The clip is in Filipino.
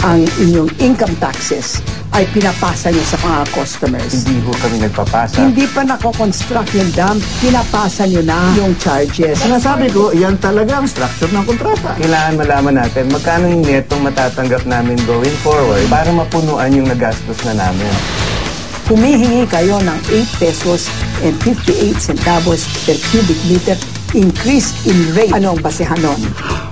ang inyong income taxes ay pinapasa nyo sa mga customers. Hindi po kami nagpapasa. Hindi pa nako-construct yung dam, pinapasa nyo na yung charges. Sinasabi ko, yan talaga ang structure ng kontrata. Kailangan malaman natin magkano yung netong matatanggap namin going forward para mapunuan yung nagastos na namin. Humihingi kayo ng 8 pesos and 58 centavos per cubic meter increase in rate. Ano ang basehan nun?